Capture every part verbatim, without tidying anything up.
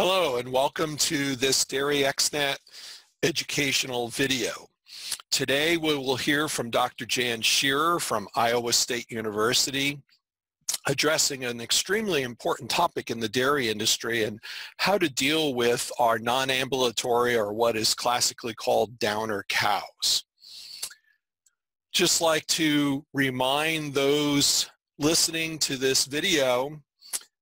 Hello and welcome to this DAIReXNET educational video. Today we will hear from Doctor Jan Shearer from Iowa State University addressing an extremely important topic in the dairy industry and how to deal with our non-ambulatory or what is classically called downer cows. Just like to remind those listening to this video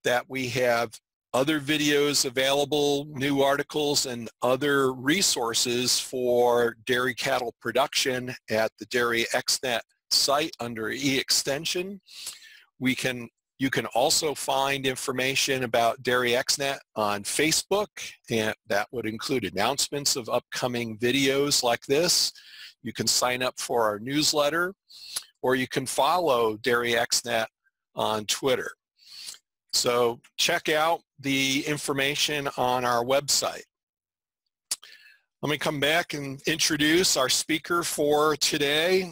that we have other videos available, new articles, and other resources for dairy cattle production at the DAIReXNET site under e-extension. We can, you can also find information about DAIReXNET on Facebook, and that would include announcements of upcoming videos like this. You can sign up for our newsletter, or you can follow DAIReXNET on Twitter. So check out the information on our website. Let me come back and introduce our speaker for today.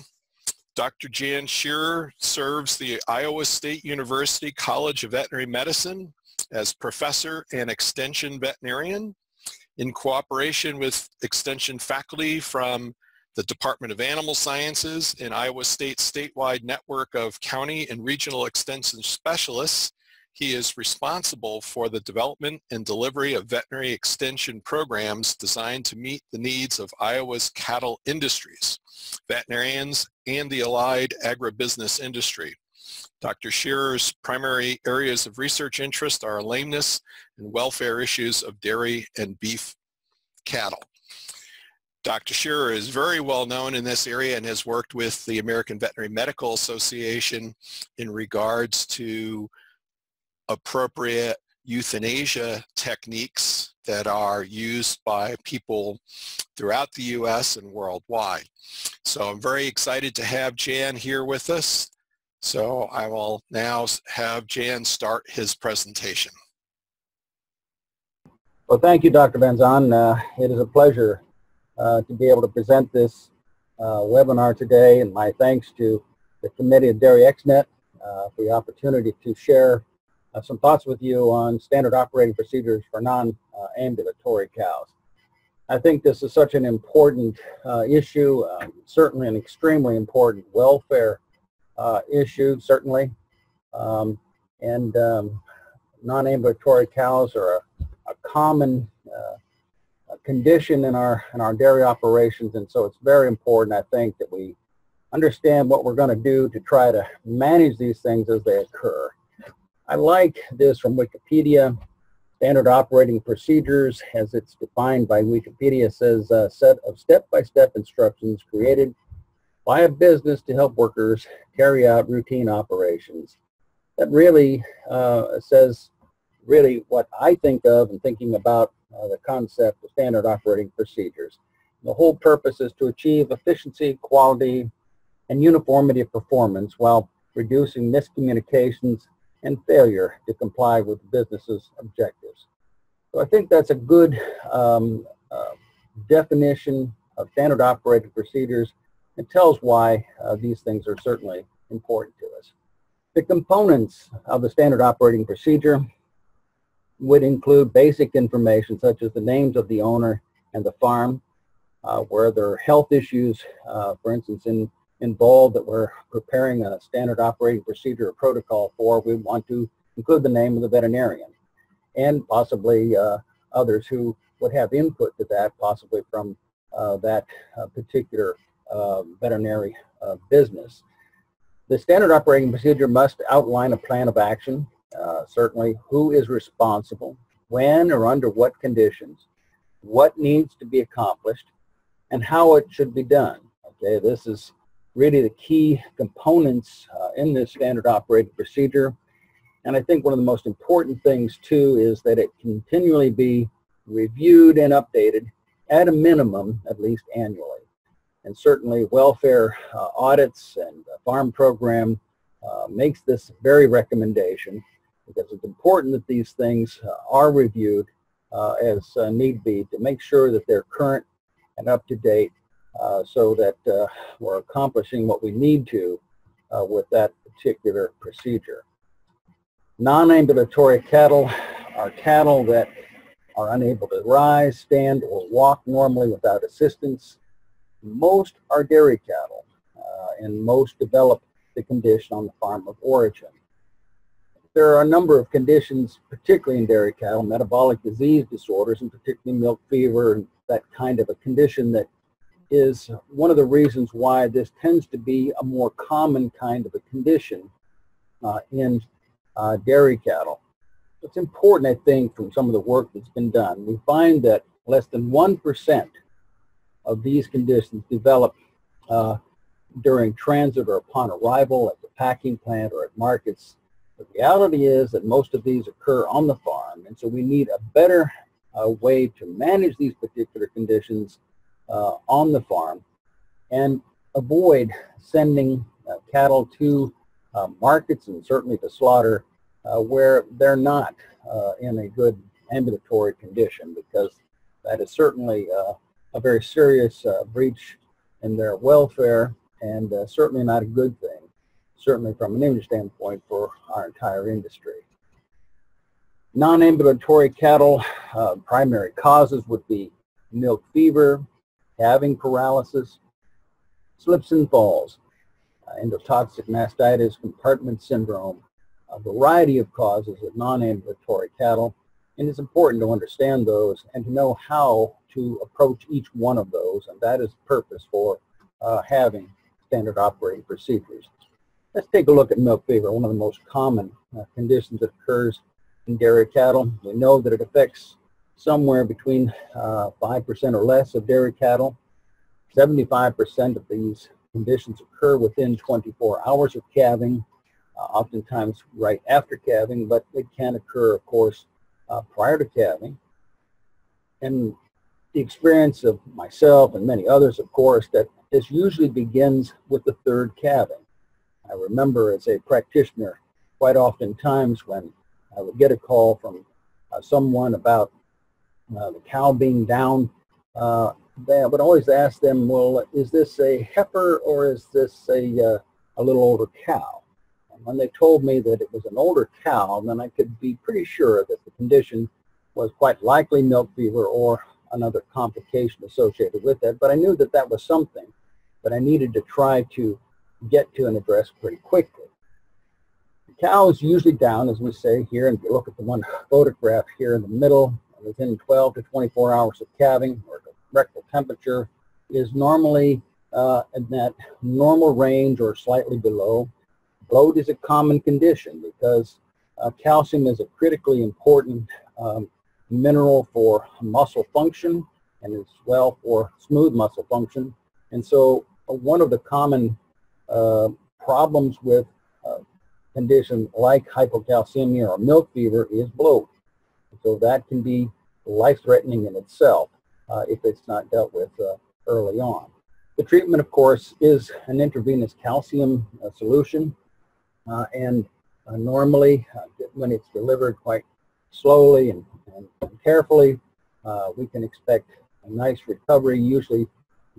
Doctor Jan Shearer serves the Iowa State University College of Veterinary Medicine as professor and extension veterinarian in cooperation with extension faculty from the Department of Animal Sciences and Iowa State's statewide network of county and regional extension specialists. He is responsible for the development and delivery of veterinary extension programs designed to meet the needs of Iowa's cattle industries, veterinarians, and the allied agribusiness industry. Doctor Shearer's primary areas of research interest are lameness and welfare issues of dairy and beef cattle. Doctor Shearer is very well known in this area and has worked with the American Veterinary Medical Association in regards to appropriate euthanasia techniques that are used by people throughout the U S and worldwide. So I'm very excited to have Jan here with us. So I will now have Jan start his presentation. Well, thank you, Doctor Benzon. Uh, it is a pleasure Uh, to be able to present this uh, webinar today, and my thanks to the committee of DAIReXNET uh, for the opportunity to share uh, some thoughts with you on standard operating procedures for non-ambulatory uh, cows. I think this is such an important uh, issue, um, certainly an extremely important welfare uh, issue, certainly, um, and um, non-ambulatory cows are a, a common uh, condition in our in our dairy operations, and so it's very important, I think, that we understand what we're going to do to try to manage these things as they occur. I like this from Wikipedia. Standard operating procedures, as it's defined by Wikipedia, says a set of step-by-step instructions created by a business to help workers carry out routine operations. That really uh, says really what I think of and thinking about Uh, the concept of standard operating procedures. The whole purpose is to achieve efficiency, quality, and uniformity of performance while reducing miscommunications and failure to comply with the business's objectives. So I think that's a good um, uh, definition of standard operating procedures. It tells why uh, these things are certainly important to us. The components of the standard operating procedure would include basic information such as the names of the owner and the farm, uh, where there are health issues, uh, for instance, in, involved that we're preparing a standard operating procedure or protocol for. We want to include the name of the veterinarian and possibly uh, others who would have input to that, possibly from uh, that uh, particular uh, veterinary uh, business. The standard operating procedure must outline a plan of action. Uh, certainly, who is responsible, when or under what conditions, what needs to be accomplished, and how it should be done. Okay, this is really the key components uh, in this standard operating procedure. And I think one of the most important things, too, is that it continually be reviewed and updated at a minimum, at least annually. And certainly, welfare uh, audits and the FARM Program uh, makes this very recommendation, because it's important that these things uh, are reviewed uh, as uh, need be to make sure that they're current and up to date, uh, so that uh, we're accomplishing what we need to uh, with that particular procedure. Non-ambulatory cattle are cattle that are unable to rise, stand, or walk normally without assistance. Most are dairy cattle, uh, and most develop the condition on the farm of origin. There are a number of conditions, particularly in dairy cattle, metabolic disease disorders, and particularly milk fever, and that kind of a condition that is one of the reasons why this tends to be a more common kind of a condition uh, in uh, dairy cattle. It's important, I think, from some of the work that's been done, we find that less than one percent of these conditions develop uh, during transit or upon arrival at the packing plant or at markets. The reality is that most of these occur on the farm, and so we need a better uh, way to manage these particular conditions uh, on the farm and avoid sending uh, cattle to uh, markets and certainly to slaughter uh, where they're not uh, in a good ambulatory condition, because that is certainly uh, a very serious uh, breach in their welfare, and uh, certainly not a good thing, certainly from an image standpoint for our entire industry. Non-ambulatory cattle, uh, primary causes would be milk fever, calving paralysis, slips and falls, uh, endotoxic mastitis, compartment syndrome, a variety of causes of non-ambulatory cattle. And it's important to understand those and to know how to approach each one of those, and that is the purpose for uh, having standard operating procedures. Let's take a look at milk fever, one of the most common uh, conditions that occurs in dairy cattle. We know that it affects somewhere between uh, five percent or less of dairy cattle. seventy-five percent of these conditions occur within twenty-four hours of calving, uh, oftentimes right after calving, but it can occur, of course, uh, prior to calving. And the experience of myself and many others, of course, that this usually begins with the third calving. I remember as a practitioner quite often times when I would get a call from uh, someone about uh, the cow being down, uh, I would always ask them, well, is this a heifer or is this a, uh, a little older cow? And when they told me that it was an older cow, then I could be pretty sure that the condition was quite likely milk fever or another complication associated with that. But I knew that that was something that I needed to try to get to and address pretty quickly. The cow is usually down, as we say here, and if you look at the one photograph here in the middle, within twelve to twenty-four hours of calving, or rectal temperature is normally uh, in that normal range or slightly below. Bloat is a common condition because uh, calcium is a critically important um, mineral for muscle function and as well for smooth muscle function. And so uh, one of the common Uh, problems with uh, conditions like hypocalcemia or milk fever is bloat. So that can be life-threatening in itself uh, if it's not dealt with uh, early on. The treatment, of course, is an intravenous calcium uh, solution, uh, and uh, normally uh, when it's delivered quite slowly and, and carefully, uh, we can expect a nice recovery, usually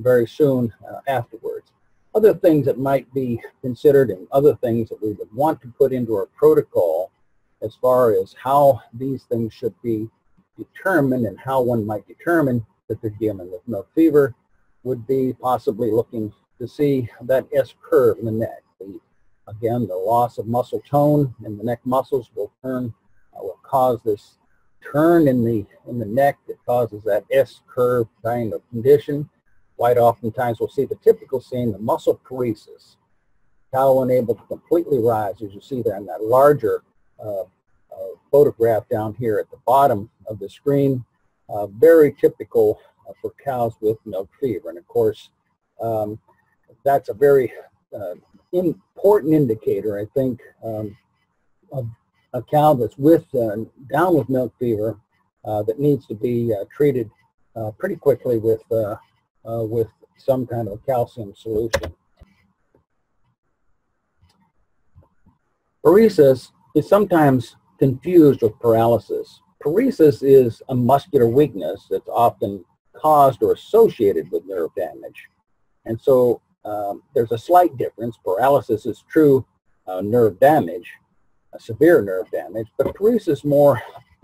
very soon uh, afterwards. Other things that might be considered and other things that we would want to put into our protocol as far as how these things should be determined and how one might determine that they're dealing with milk fever would be possibly looking to see that S-curve in the neck. The, again, the loss of muscle tone in the neck muscles will turn, uh, will cause this turn in the, in the neck that causes that S-curve kind of condition. Quite oftentimes we'll see the typical scene, the muscle paresis. Cow unable to completely rise, as you see there in that larger uh, uh, photograph down here at the bottom of the screen. Uh, very typical uh, for cows with milk fever. And of course, um, that's a very uh, important indicator, I think, um, of a cow that's with, uh, down with milk fever uh, that needs to be uh, treated uh, pretty quickly with uh, Uh, with some kind of calcium solution. Paresis is sometimes confused with paralysis. Paresis is a muscular weakness that's often caused or associated with nerve damage. And so um, there's a slight difference. Paralysis is true uh, nerve damage, uh, severe nerve damage, but paresis more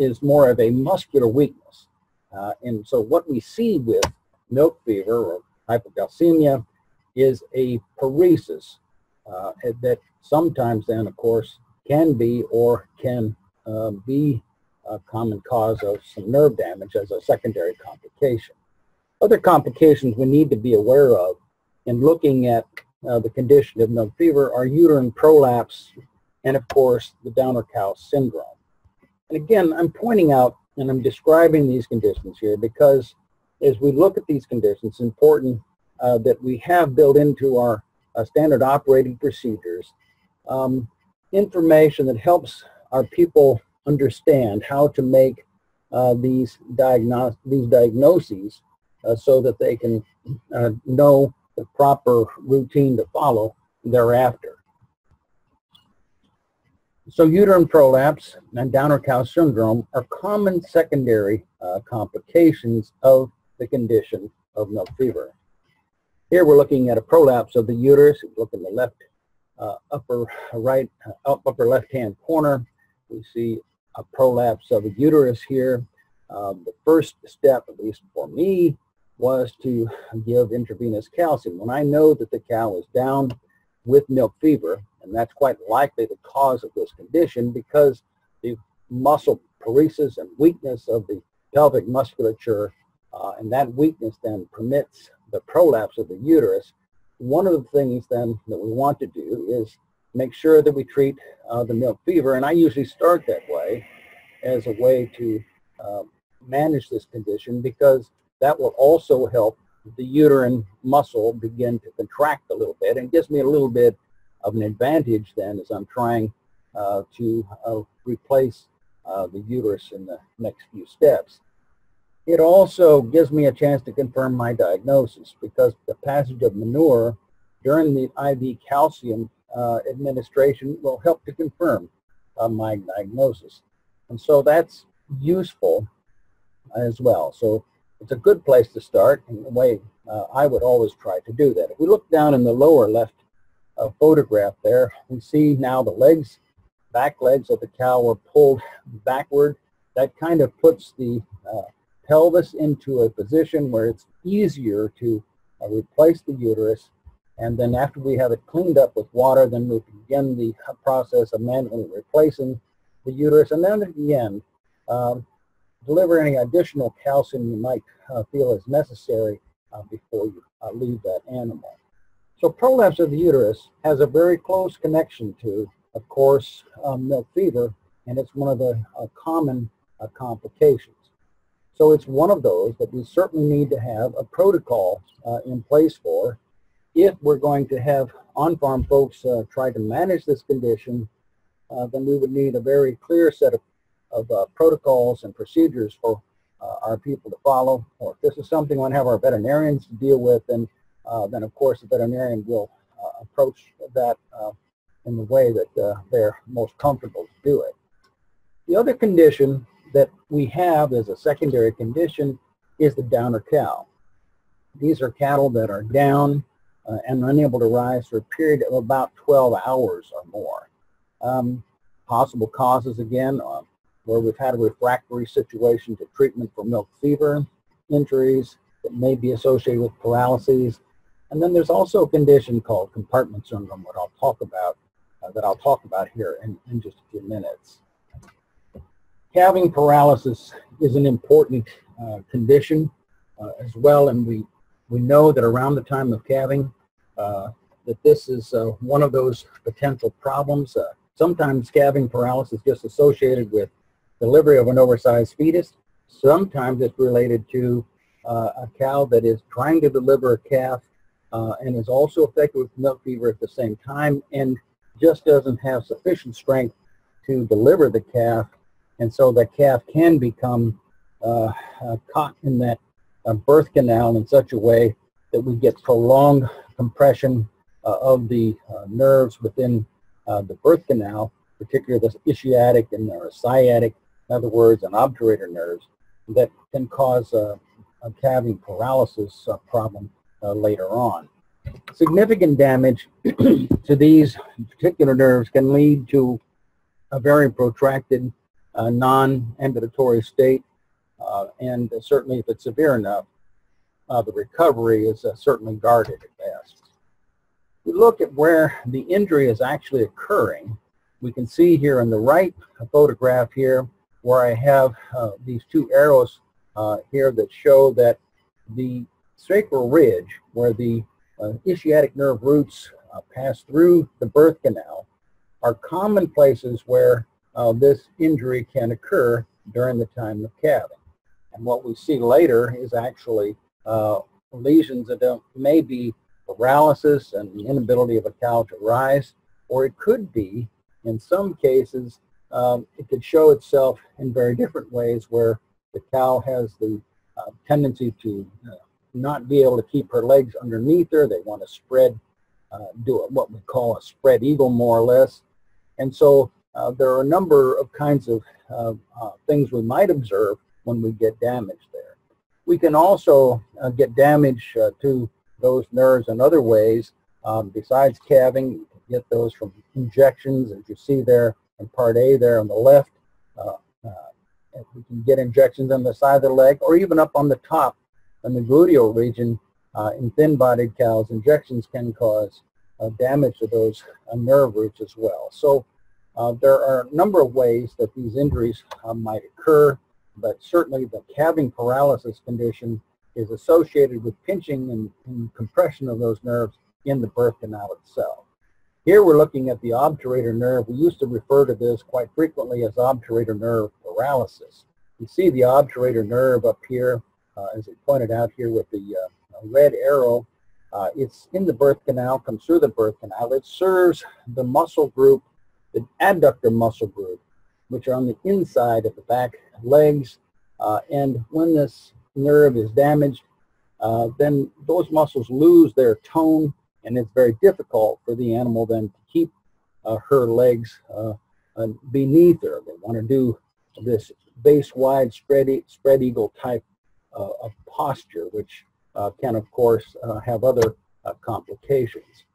is more of a muscular weakness. Uh, and so what we see with milk fever or hypoglycemia is a paresis uh, that sometimes then, of course, can be or can uh, be a common cause of some nerve damage as a secondary complication. Other complications we need to be aware of in looking at uh, the condition of milk fever are uterine prolapse and, of course, the downer cow syndrome. And again, I'm pointing out and I'm describing these conditions here because as we look at these conditions, it's important uh, that we have built into our uh, standard operating procedures um, information that helps our people understand how to make uh, these, diagnos these diagnoses uh, so that they can uh, know the proper routine to follow thereafter. So uterine prolapse and downer cow syndrome are common secondary uh, complications of the condition of milk fever. Here we're looking at a prolapse of the uterus. If you look in the left uh, upper right uh, upper left-hand corner, we see a prolapse of a uterus here. Uh, the first step, at least for me, was to give intravenous calcium. When I know that the cow is down with milk fever, and that's quite likely the cause of this condition because the muscle paresis and weakness of the pelvic musculature, uh, and that weakness then permits the prolapse of the uterus. One of the things then that we want to do is make sure that we treat uh, the milk fever, and I usually start that way as a way to uh, manage this condition because that will also help the uterine muscle begin to contract a little bit and gives me a little bit of an advantage then as I'm trying uh, to uh, replace uh, the uterus in the next few steps. It also gives me a chance to confirm my diagnosis because the passage of manure during the I V calcium uh, administration will help to confirm uh, my diagnosis. And so that's useful as well. So it's a good place to start in the way uh, I would always try to do that. If we look down in the lower left A photograph there, we see now the legs, back legs of the cow were pulled backward. That kind of puts the uh, pelvis into a position where it's easier to uh, replace the uterus. And then after we have it cleaned up with water, then we begin the process of manually replacing the uterus. And then at the end, um, deliver any additional calcium you might uh, feel is necessary uh, before you uh, leave that animal. So prolapse of the uterus has a very close connection to, of course, um, milk fever, and it's one of the uh, common uh, complications. So it's one of those that we certainly need to have a protocol uh, in place for if we're going to have on-farm folks uh, try to manage this condition, uh, then we would need a very clear set of, of uh, protocols and procedures for uh, our people to follow. Or if this is something we want to have our veterinarians to deal with, then Uh, then, of course, the veterinarian will uh, approach that uh, in the way that uh, they're most comfortable to do it. The other condition that we have as a secondary condition is the downer cow. These are cattle that are down uh, and unable to rise for a period of about twelve hours or more. Um, possible causes, again, uh, where we've had a refractory situation to treatment for milk fever, injuries that may be associated with paralyses. And then there's also a condition called compartment syndrome, what I'll talk about, uh, that I'll talk about here in, in just a few minutes. Calving paralysis is an important uh, condition uh, as well, and we, we know that around the time of calving, uh, that this is uh, one of those potential problems. Uh, sometimes calving paralysis is just associated with delivery of an oversized fetus. Sometimes it's related to uh, a cow that is trying to deliver a calf Uh, and is also affected with milk fever at the same time and just doesn't have sufficient strength to deliver the calf. And so the calf can become uh, uh, caught in that uh, birth canal in such a way that we get prolonged compression uh, of the uh, nerves within uh, the birth canal, particularly the ischiatic and the sciatic, in other words, and obturator nerves, that can cause uh, a calving paralysis uh, problem Uh, later on. Significant damage to these particular nerves can lead to a very protracted uh, non-ambulatory state, uh, and certainly if it's severe enough, uh, the recovery is uh, certainly guarded at best. We look at where the injury is actually occurring. We can see here on the right a photograph here where I have uh, these two arrows uh, here that show that the sacral ridge, where the uh, ischiatic nerve roots uh, pass through the birth canal, are common places where uh, this injury can occur during the time of calving. And what we see later is actually uh, lesions that don't, may be paralysis and the inability of a cow to rise, or it could be, in some cases, um, it could show itself in very different ways where the cow has the uh, tendency to uh, not be able to keep her legs underneath her. They want to spread, uh, do what we call a spread eagle, more or less. And so uh, there are a number of kinds of uh, uh, things we might observe when we get damage there. We can also uh, get damage uh, to those nerves in other ways. Um, besides calving, you can get those from injections, as you see there in part A there on the left. Uh, uh, we can get injections on the side of the leg or even up on the top in the gluteal region. Uh, in thin-bodied cows, injections can cause uh, damage to those uh, nerve roots as well. So uh, there are a number of ways that these injuries uh, might occur, but certainly the calving paralysis condition is associated with pinching and, and compression of those nerves in the birth canal itself. Here we're looking at the obturator nerve. We used to refer to this quite frequently as obturator nerve paralysis. You see the obturator nerve up here, uh, as it pointed out here with the uh, red arrow. Uh, it's in the birth canal, comes through the birth canal. It serves the muscle group, the adductor muscle group, which are on the inside of the back legs. Uh, and when this nerve is damaged, uh, then those muscles lose their tone, and it's very difficult for the animal then to keep uh, her legs uh, uh, beneath her. They want to do this base-wide spread, e spread eagle type uh, of posture, which uh, can, of course, uh, have other uh, complications.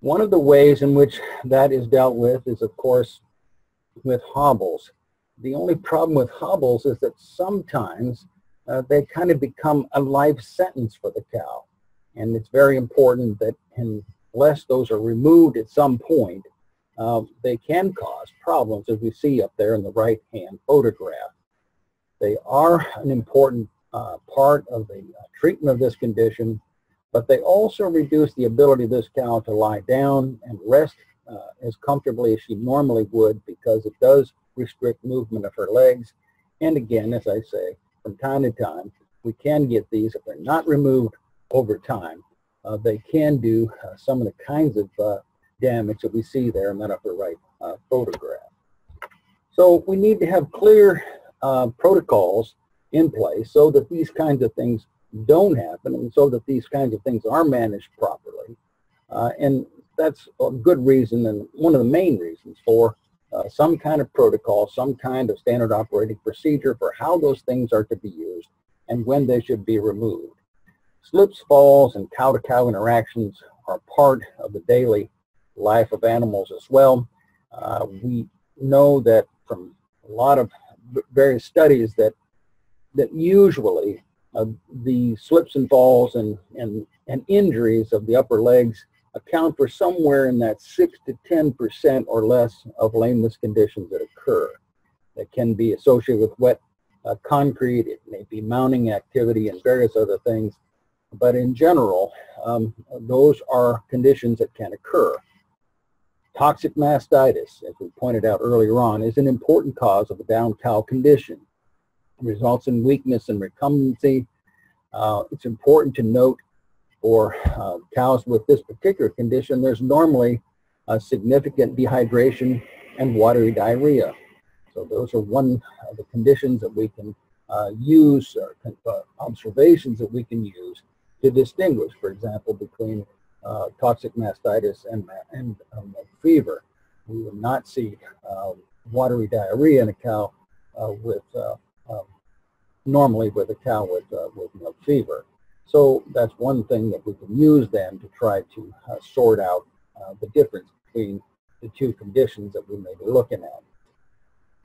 One of the ways in which that is dealt with is, of course, with hobbles. The only problem with hobbles is that sometimes Uh, they kind of become a life sentence for the cow. And it's very important that unless those are removed at some point, uh, they can cause problems, as we see up there in the right-hand photograph. They are an important uh, part of the uh, treatment of this condition, but they also reduce the ability of this cow to lie down and rest uh, as comfortably as she normally would, because it does restrict movement of her legs. And again, as I say, from time to time, we can get these. If they're not removed over time, uh, they can do uh, some of the kinds of uh, damage that we see there in that upper right uh, photograph. So we need to have clear uh, protocols in place so that these kinds of things don't happen, and so that these kinds of things are managed properly. Uh, and that's a good reason, and one of the main reasons for Uh, some kind of protocol, some kind of standard operating procedure for how those things are to be used and when they should be removed. Slips, falls, and cow-to-cow interactions are part of the daily life of animals as well. Uh, we know that from a lot of various studies that that usually uh, the slips and falls and, and, and injuries of the upper legs account for somewhere in that six to ten percent or less of lameness conditions that occur. That can be associated with wet uh, concrete, it may be mounting activity and various other things, but in general, um, those are conditions that can occur. Toxic mastitis, as we pointed out earlier on, is an important cause of a down cow condition. It results in weakness and recumbency. Uh, it's important to note for uh, cows with this particular condition, there's normally a significant dehydration and watery diarrhea. So those are one of the conditions that we can uh, use, or uh, observations that we can use to distinguish, for example, between uh, toxic mastitis and, and um, fever. We will not see uh, watery diarrhea in a cow uh, with, uh, uh, normally with a cow with, uh, with milk fever. So that's one thing that we can use then to try to uh, sort out uh, the difference between the two conditions that we may be looking at.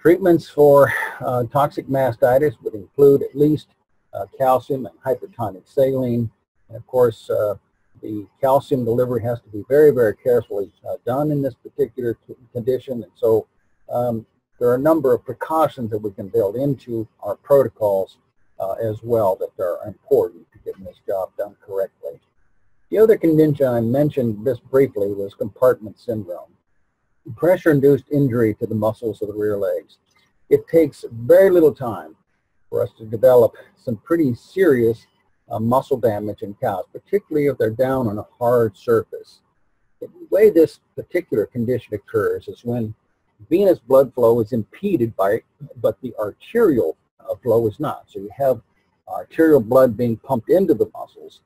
Treatments for uh, toxic mastitis would include at least uh, calcium and hypertonic saline. And of course, uh, the calcium delivery has to be very, very carefully uh, done in this particular condition. And so um, there are a number of precautions that we can build into our protocols uh, as well that are important to getting this job done correctly. The other condition I mentioned just briefly was compartment syndrome, pressure-induced injury to the muscles of the rear legs. It takes very little time for us to develop some pretty serious uh, muscle damage in cows, particularly if they're down on a hard surface. The way this particular condition occurs is when venous blood flow is impeded by, but the arterial uh, flow is not. So you have arterial blood being pumped into the muscles,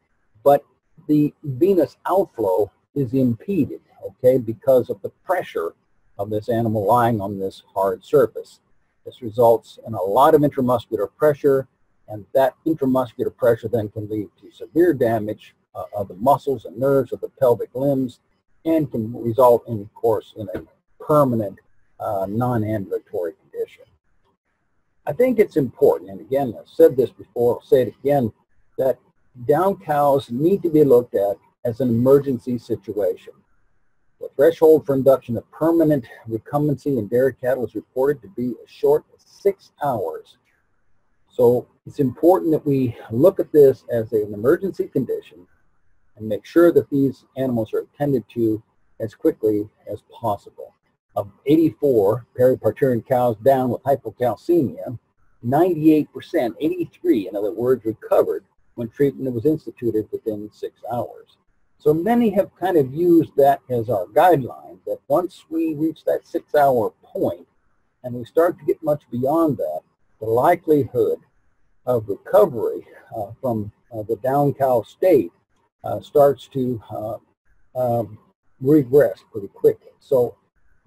but the venous outflow is impeded, okay, because of the pressure of this animal lying on this hard surface. This results in a lot of intramuscular pressure, and that intramuscular pressure then can lead to severe damage uh, of the muscles and nerves of the pelvic limbs, and can result in, of course, in a permanent uh, non-ambulatory condition. I think it's important, and again, I've said this before, I'll say it again, that down cows need to be looked at as an emergency situation. The threshold for induction of permanent recumbency in dairy cattle is reported to be as short as six hours. So it's important that we look at this as an emergency condition and make sure that these animals are attended to as quickly as possible. Of eighty-four periparturient cows down with hypocalcemia, ninety-eight percent, eighty-three in other words, recovered when treatment was instituted within six hours. So many have kind of used that as our guideline, that once we reach that six-hour point and we start to get much beyond that, the likelihood of recovery uh, from uh, the down cow state uh, starts to uh, um, regress pretty quickly. So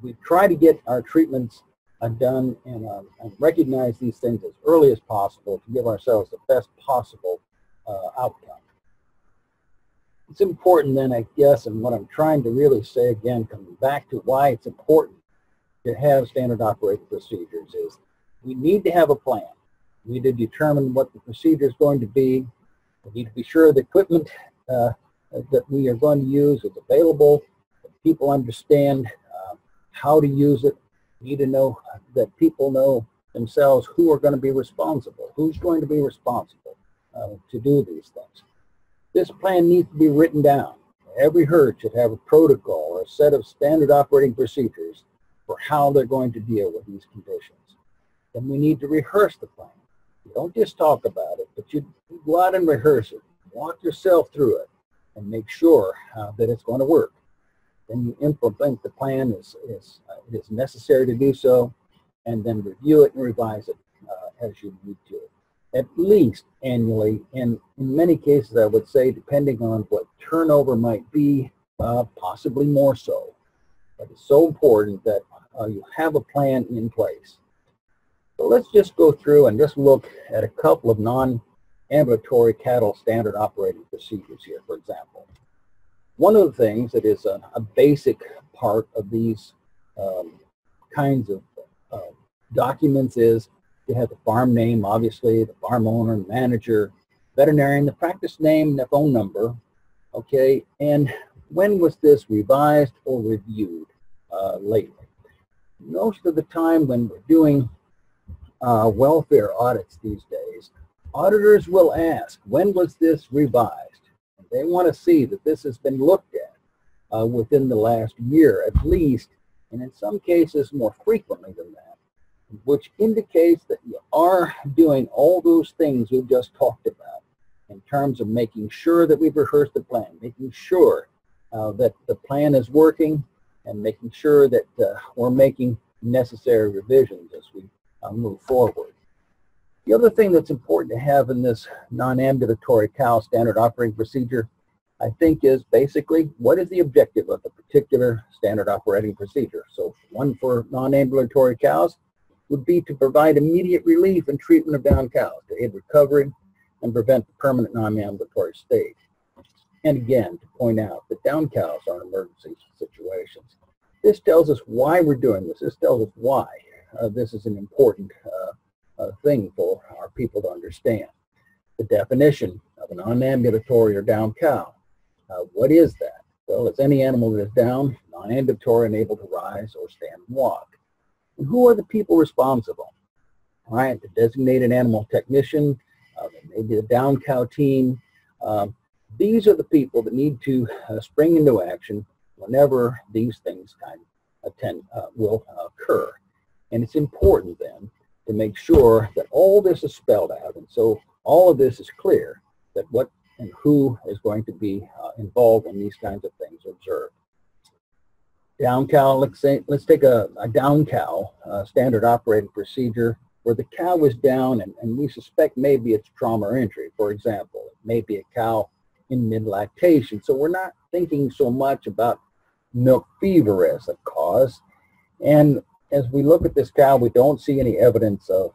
we try to get our treatments uh, done and, uh, and recognize these things as early as possible to give ourselves the best possible uh, outcome. It's important then, I guess, and what I'm trying to really say again, coming back to why it's important to have standard operating procedures, is we need to have a plan. We need to determine what the procedure is going to be. We need to be sure the equipment uh, that we are going to use is available, that people understand uh, how to use it. We need to know that people know themselves who are going to be responsible, who's going to be responsible uh, to do these things. This plan needs to be written down. Every herd should have a protocol or a set of standard operating procedures for how they're going to deal with these conditions. Then we need to rehearse the plan. You don't just talk about it, but you go out and rehearse it. Walk yourself through it and make sure uh, that it's going to work. Then you implement the plan as, as uh, it is necessary to do so, and then review it and revise it uh, as you need to, at least annually, and in many cases, I would say, depending on what turnover might be, uh, possibly more so. But it's so important that uh, you have a plan in place. So let's just go through and just look at a couple of non-ambulatory cattle standard operating procedures here, for example. One of the things that is a, a basic part of these um, kinds of uh, documents is you have the farm name, obviously, the farm owner, the manager, veterinarian, the practice name, the phone number, okay, and when was this revised or reviewed uh, lately? Most of the time when we're doing uh, welfare audits these days, auditors will ask, when was this revised? And they want to see that this has been looked at uh, within the last year at least, and in some cases more frequently than that, which indicates that you are doing all those things we've just talked about in terms of making sure that we've rehearsed the plan, making sure uh, that the plan is working, and making sure that uh, we're making necessary revisions as we uh, move forward. The other thing that's important to have in this non-ambulatory cow standard operating procedure, I think, is basically what is the objective of the particular standard operating procedure. So one for non-ambulatory cows would be to provide immediate relief and treatment of down cows to aid recovery and prevent the permanent non-ambulatory stage. And again, to point out that down cows are emergency situations. This tells us why we're doing this. This tells us why uh, this is an important uh, uh, thing for our people to understand. The definition of a non-ambulatory or down cow. Uh, what is that? Well, it's any animal that is down, non-ambulatory, unable to rise or stand and walk. And who are the people responsible? All right, the designated animal technician, uh, maybe the down cow team. Uh, these are the people that need to uh, spring into action whenever these things kind of attend, uh, will uh, occur. And it's important then to make sure that all this is spelled out, and so all of this is clear, that what and who is going to be uh, involved when these kinds of things are observed. Down cow, let's, say, let's take a, a down cow uh, standard operating procedure where the cow is down and, and we suspect maybe it's trauma or injury, for example. It may be a cow in mid-lactation, so we're not thinking so much about milk fever as a cause. And as we look at this cow, we don't see any evidence of,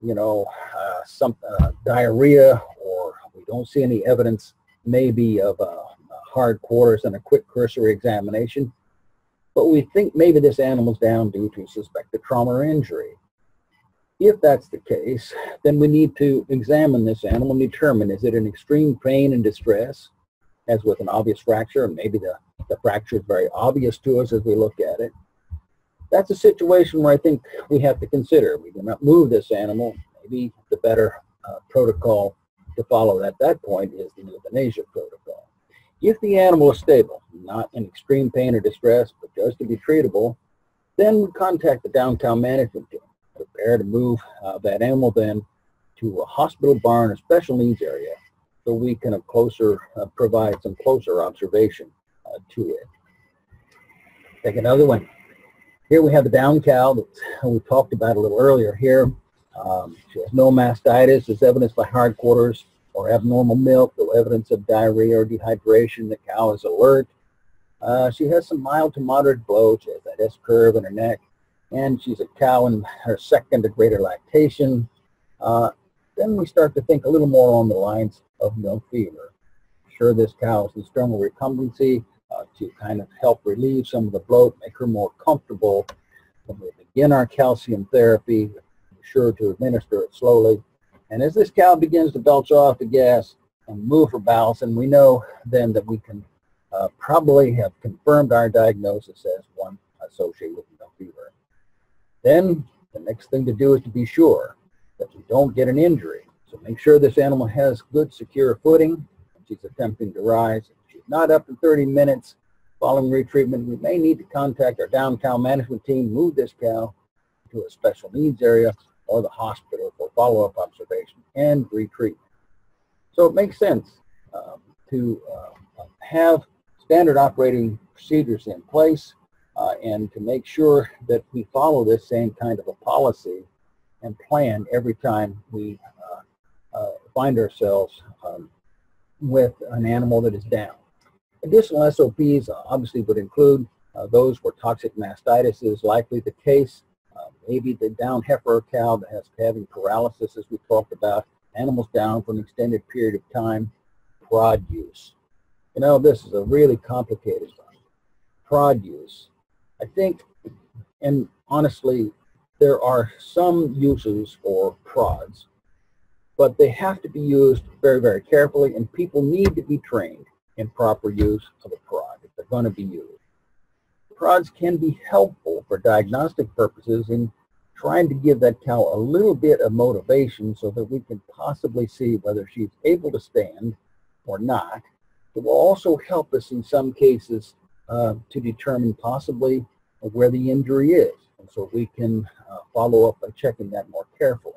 you know, uh, some uh, diarrhea, or we don't see any evidence maybe of uh, hard quarters and a quick cursory examination. But we think maybe this animal's down due to suspected trauma or injury. If that's the case, then we need to examine this animal and determine, is it in extreme pain and distress, as with an obvious fracture, and maybe the, the fracture is very obvious to us as we look at it. That's a situation where I think we have to consider. We do not move this animal. Maybe the better uh, protocol to follow at that point is the euthanasia protocol. If the animal is stable, not in extreme pain or distress, but just to be treatable, then we contact the downtown management team, prepare to move uh, that animal then to a hospital barn, a special needs area, so we can uh, closer, uh, provide some closer observation uh, to it. Take another one. Here we have the down cow that we talked about a little earlier here. Um, she has no mastitis, as evidenced by hard quarters or abnormal milk, no evidence of diarrhea or dehydration. The cow is alert. Uh, she has some mild to moderate bloat. She has that S-curve in her neck. And she's a cow in her second to greater lactation. Uh, then we start to think a little more on the lines of milk fever. I'm sure this cow is in sternal recumbency. Uh, to kind of help relieve some of the bloat, make her more comfortable. When we begin our calcium therapy, be sure to administer it slowly. And as this cow begins to belch off the gas and move her bowels, and we know then that we can uh, probably have confirmed our diagnosis as one associated with milk fever. Then the next thing to do is to be sure that we don't get an injury. So make sure this animal has good, secure footing. She's attempting to rise. Not up to thirty minutes following retreatment, we may need to contact our down cow management team, move this cow to a special needs area or the hospital for follow-up observation and retreatment. So it makes sense um, to uh, have standard operating procedures in place uh, and to make sure that we follow this same kind of a policy and plan every time we uh, uh, find ourselves um, with an animal that is down. Additional S O Ps obviously would include uh, those where toxic mastitis is likely the case, uh, maybe the down heifer or cow that has having paralysis, as we talked about, animals down for an extended period of time, prod use. You know, this is a really complicated one. Prod use. I think, and honestly, there are some uses for prods, but they have to be used very, very carefully, and people need to be trained in proper use of a prod if they're going to be used. Prods can be helpful for diagnostic purposes in trying to give that cow a little bit of motivation so that we can possibly see whether she's able to stand or not. It will also help us in some cases uh, to determine possibly where the injury is, and so we can uh, follow up by checking that more carefully.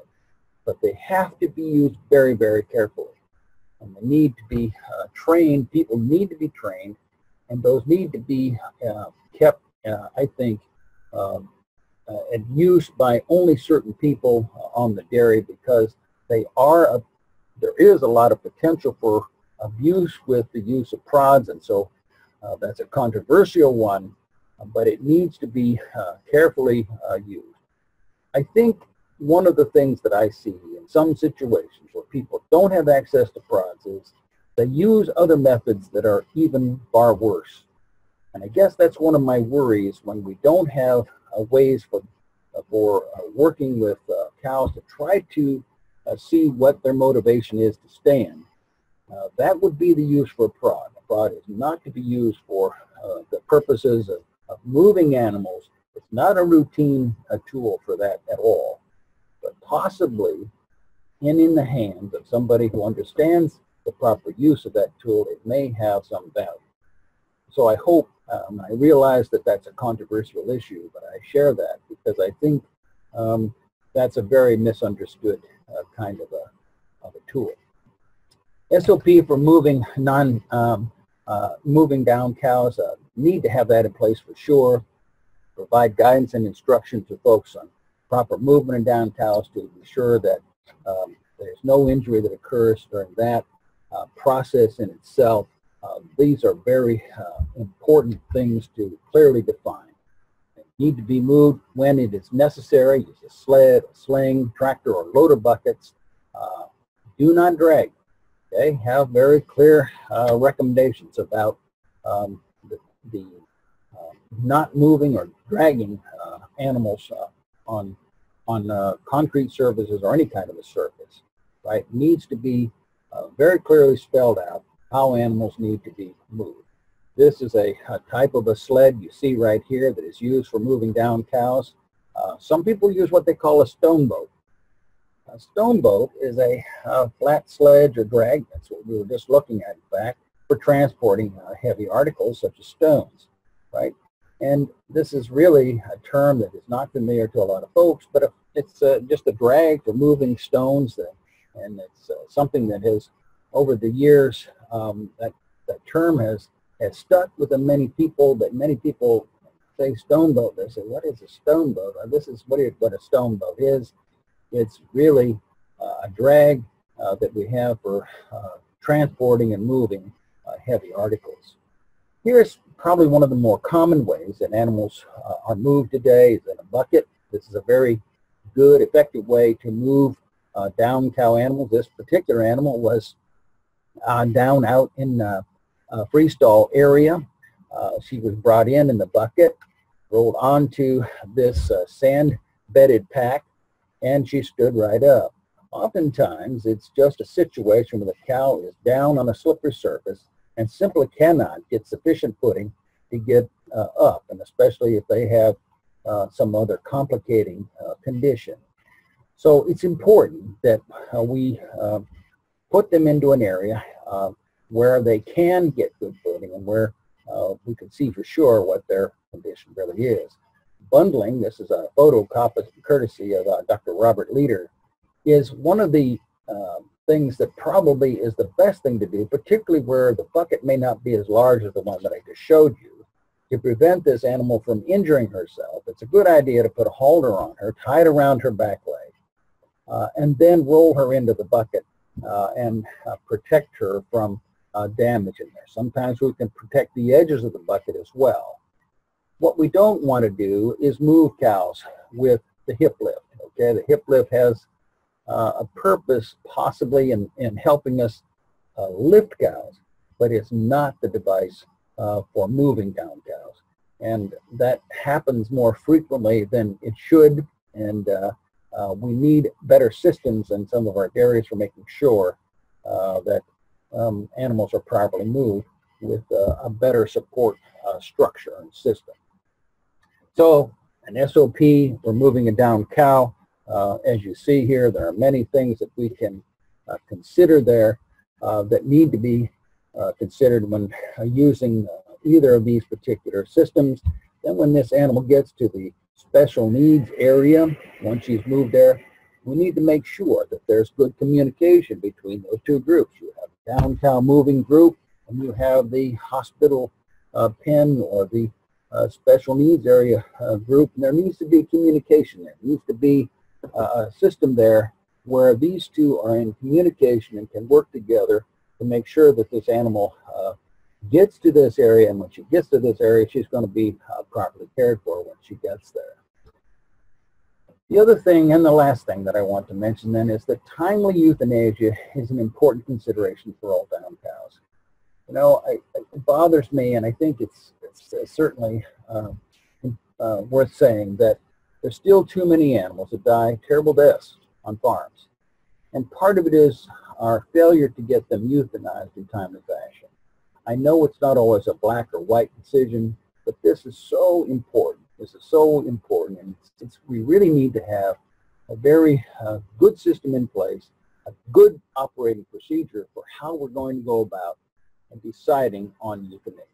But they have to be used very, very carefully. And they need to be uh, trained, people need to be trained, and those need to be uh, kept, uh, I think, um, uh, and used by only certain people uh, on the dairy, because they are a, there is a lot of potential for abuse with the use of prods, and so uh, that's a controversial one, but it needs to be uh, carefully uh, used. I think one of the things that I see in some situations where people don't have access to prods is they use other methods that are even far worse. And I guess that's one of my worries when we don't have uh, ways for for uh, working with uh, cows to try to uh, see what their motivation is to stand. Uh, that would be the use for a prod. A prod is not to be used for uh, the purposes of, of moving animals. It's not a routine uh, tool for that at all, but possibly and in the hands of somebody who understands the proper use of that tool, it may have some value. So I hope, um, I realize that that's a controversial issue, but I share that because I think um, that's a very misunderstood uh, kind of a, of a tool. S O P for moving non, um, uh, moving down cows, uh, need to have that in place for sure. Provide guidance and instruction to folks on proper movement and down cows to ensure that um, there's no injury that occurs during that uh, process in itself. Uh, these are very uh, important things to clearly define. They need to be moved when it is necessary. Use a sled, a sling, tractor, or loader buckets. Uh, do not drag. They have very clear uh, recommendations about um, the, the uh, not moving or dragging uh, animals uh, on on uh, concrete surfaces or any kind of a surface. Right? It needs to be uh, very clearly spelled out how animals need to be moved. This is a, a type of a sled you see right here that is used for moving down cows. Uh, some people use what they call a stone boat. A stone boat is a, a flat sledge or drag, that's what we were just looking at in fact, for transporting uh, heavy articles such as stones, right? And this is really a term that is not familiar to a lot of folks, but a, it's uh, just a drag for moving stones, that, and it's uh, something that has, over the years, um, that, that term has, has stuck with many people, that many people say stone boat. They say, what is a stone boat? Well, this is what, it, what a stone boat is. It's really uh, a drag uh, that we have for uh, transporting and moving uh, heavy articles. Here's probably one of the more common ways that animals uh, are moved today is in a bucket. This is a very good, effective way to move uh, down cow animals. This particular animal was uh, down out in uh, a freestall area. Uh, she was brought in in the bucket, rolled onto this uh, sand-bedded pack, and she stood right up. Oftentimes, it's just a situation where the cow is down on a slippery surface and simply cannot get sufficient footing to get uh, up, and especially if they have uh, some other complicating uh, condition. So it's important that uh, we uh, put them into an area uh, where they can get good footing and where uh, we can see for sure what their condition really is. Bundling, this is a photo courtesy of uh, Doctor Robert Leder, is one of the uh, things that probably is the best thing to do, particularly where the bucket may not be as large as the one that I just showed you. To prevent this animal from injuring herself, it's a good idea to put a halter on her, tied around her back leg, uh, and then roll her into the bucket uh, and uh, protect her from uh, damage in there. Sometimes we can protect the edges of the bucket as well. What we don't want to do is move cows with the hip lift, okay? The hip lift has uh, a purpose possibly in, in helping us uh, lift cows, but it's not the device uh, for moving down cows. And that happens more frequently than it should, and uh, uh, we need better systems in some of our dairies for making sure uh, that um, animals are properly moved with uh, a better support uh, structure and system. So an S O P for moving a down cow, uh, as you see here, there are many things that we can uh, consider there uh, that need to be uh, considered when uh, using uh, either of these particular systems. Then when this animal gets to the special needs area, once she's moved there, we need to make sure that there's good communication between those two groups. You have the down cow moving group, and you have the hospital uh, pen or the Uh, special needs area uh, group, and there needs to be communication. There needs to be uh, a system there where these two are in communication and can work together to make sure that this animal uh, gets to this area, and when she gets to this area, she's going to be uh, properly cared for when she gets there. The other thing, and the last thing that I want to mention then, is that timely euthanasia is an important consideration for all down cows. You know, I, it bothers me, and I think it's, it's certainly uh, uh, worth saying that There's still too many animals that die terrible deaths on farms. And part of it is our failure to get them euthanized in timely fashion. I know it's not always a black or white decision, but this is so important. This is so important. And it's, it's, we really need to have a very uh, good system in place, a good operating procedure for how we're going to go about and deciding on euthanasia.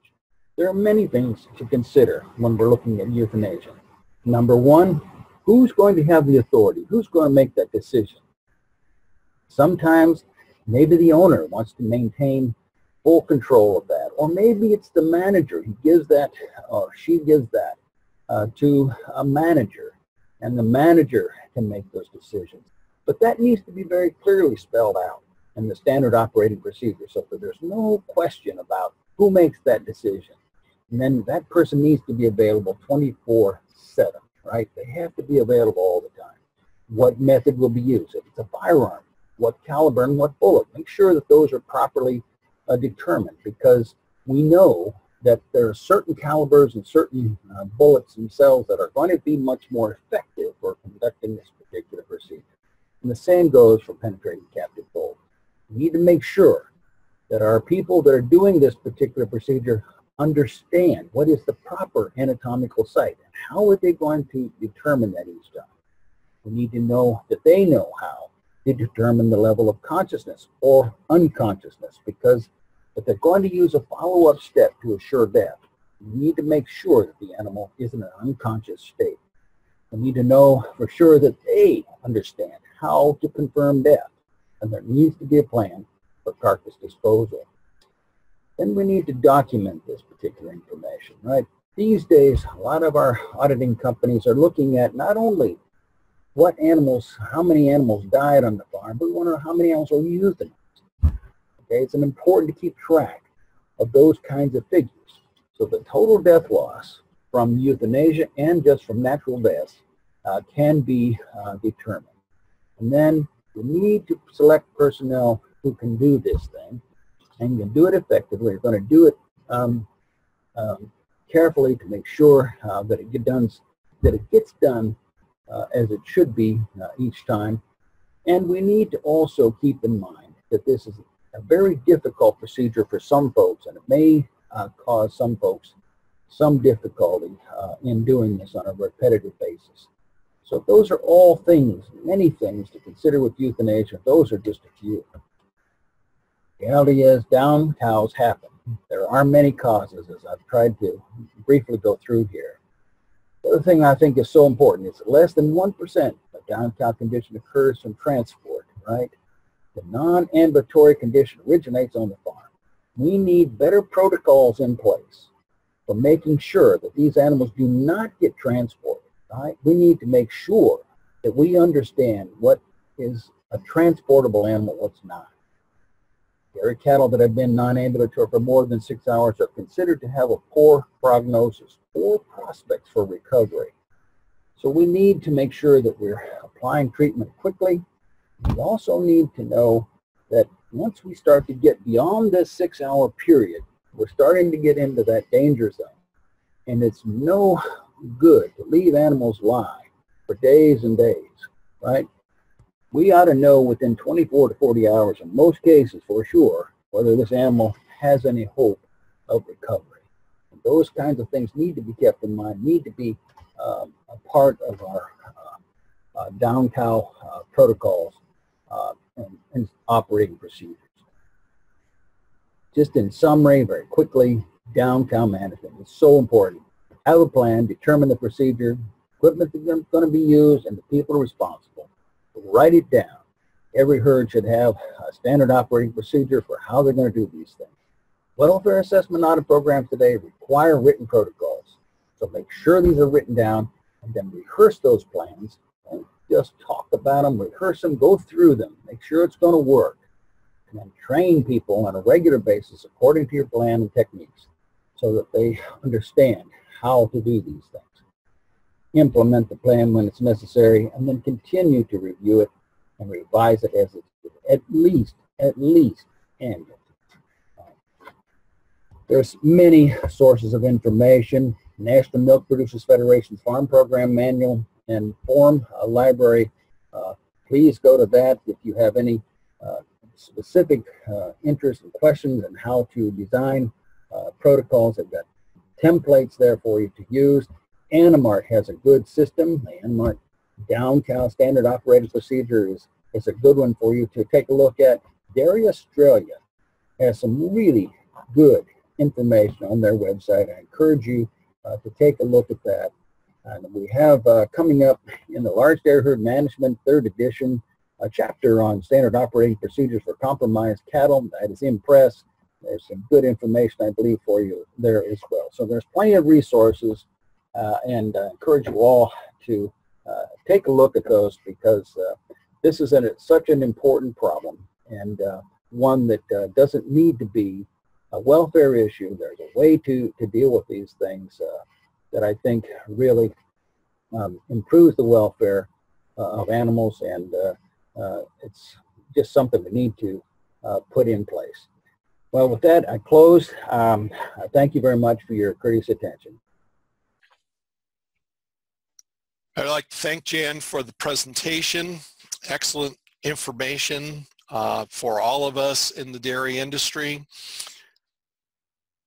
There are many things to consider when we're looking at euthanasia. Number one, who's going to have the authority? Who's going to make that decision? Sometimes maybe the owner wants to maintain full control of that, or maybe it's the manager. He gives that, or she gives that uh, to a manager, and the manager can make those decisions. But that needs to be very clearly spelled out in the standard operating procedure so that there's no question about who makes that decision. And then that person needs to be available twenty-four seven, right? They have to be available all the time. What method will be used? If it's a firearm, what caliber and what bullet? Make sure that those are properly uh, determined, because we know that there are certain calibers and certain uh, bullets themselves that are going to be much more effective for conducting this particular procedure. And the same goes for penetrating captive bulls. We need to make sure that our people that are doing this particular procedure understand what is the proper anatomical site and how are they going to determine that each time. We need to know that they know how to determine the level of consciousness or unconsciousness, because if they're going to use a follow-up step to assure death, we need to make sure that the animal is in an unconscious state. We need to know for sure that they understand how to confirm death, and there needs to be a plan for carcass disposal. Then we need to document this particular information, right? These days, a lot of our auditing companies are looking at not only what animals, how many animals died on the farm, but we want to know how many animals are euthanized. Okay, it's important to keep track of those kinds of figures. So the total death loss from euthanasia and just from natural deaths uh, can be uh, determined. And then we need to select personnel who can do this thing and can do it effectively. We're going to do it um, um, carefully to make sure uh, that it get done, that it gets done uh, as it should be uh, each time. And we need to also keep in mind that this is a very difficult procedure for some folks, and it may uh, cause some folks some difficulty uh, in doing this on a repetitive basis. So those are all things, many things to consider with euthanasia. Those are just a few. The reality is down cows happen. There are many causes, as I've tried to briefly go through here. The other thing I think is so important is that less than one percent of down cow condition occurs from transport, right? The non-ambulatory condition originates on the farm. We need better protocols in place for making sure that these animals do not get transported, right? We need to make sure that we understand what is a transportable animal, what's not. Dairy cattle that have been non-ambulatory for more than six hours are considered to have a poor prognosis, poor prospects for recovery. So we need to make sure that we're applying treatment quickly. We also need to know that once we start to get beyond this six-hour period, we're starting to get into that danger zone. And it's no good to leave animals live for days and days, right? We ought to know within twenty-four to forty hours, in most cases for sure, whether this animal has any hope of recovery. And those kinds of things need to be kept in mind, need to be um, a part of our uh, uh, down cow uh, protocols uh, and, and operating procedures. Just in summary, very quickly, down cow management is so important. Have a plan, determine the procedure, equipment that's going to be used, and the people responsible. Write it down. Every herd should have a standard operating procedure for how they're going to do these things. Welfare assessment audit programs today require written protocols. So make sure these are written down and then rehearse those plans. Don't just talk about them, rehearse them, go through them. Make sure it's going to work. And then train people on a regular basis according to your plan and techniques so that they understand how to do these things. Implement the plan when it's necessary, and then continue to review it and revise it as it's due, at least, at least annually. There's many sources of information. National Milk Producers Federation's Farm Program Manual, and form a library, uh, please go to that. If you have any uh, specific uh, interests and questions and how to design uh, protocols, they've got templates there for you to use. Animart has a good system. The Animart Down Cow Standard Operating Procedure is, is a good one for you to take a look at. Dairy Australia has some really good information on their website. I encourage you uh, to take a look at that. And we have uh, coming up in the Large Dairy Herd Management third edition a chapter on standard operating procedures for compromised cattle. That is in press. There's some good information, I believe, for you there as well. So there's plenty of resources, uh, and I encourage you all to uh, take a look at those, because uh, this is an, such an important problem, and uh, one that uh, doesn't need to be a welfare issue. There's a way to, to deal with these things uh, that I think really um, improves the welfare uh, of animals, and uh, uh, it's just something we need to uh, put in place. Well, with that, I close. Um, I thank you very much for your courteous attention. I'd like to thank Jan for the presentation. Excellent information uh, for all of us in the dairy industry.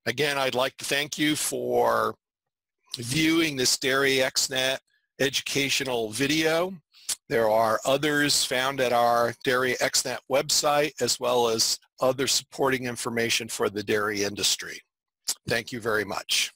Again, I'd like to thank you for viewing this DairyXNet educational video. There are others found at our DairyXNet website, as well as other supporting information for the dairy industry. Thank you very much.